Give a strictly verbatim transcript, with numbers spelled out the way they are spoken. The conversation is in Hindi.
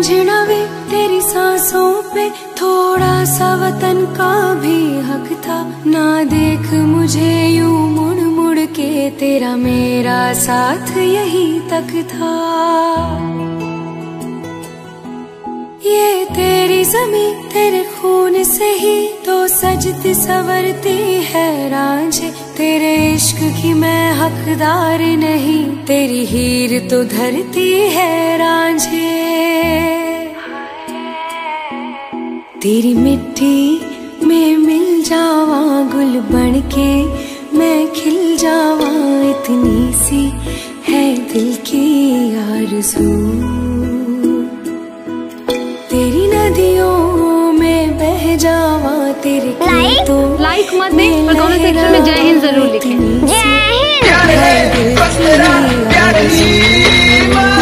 अंजना भी तेरी सांसों पे थोड़ा सा वतन का भी हक था ना। देख मुझे यूं मुड़ मुड़ के, तेरा मेरा साथ यही तक था। ये तेरी ज़मीं तेरे खून से ही तो सजती संवरती है रांझे। तेरे इश्क की मैं हकदार नहीं, तेरी हीर तो धरती है रांझे। तेरी मिट्टी में मिल जावा गुल बनके, मैं खिल जावा, इतनी सी है दिल की आरज़ू। तेरी नदियों में बह जावा, तेरे खेतों लाइक मत दे और कमेंट सेक्शन में जय हिंद जरूर लिखें। जय हिंद।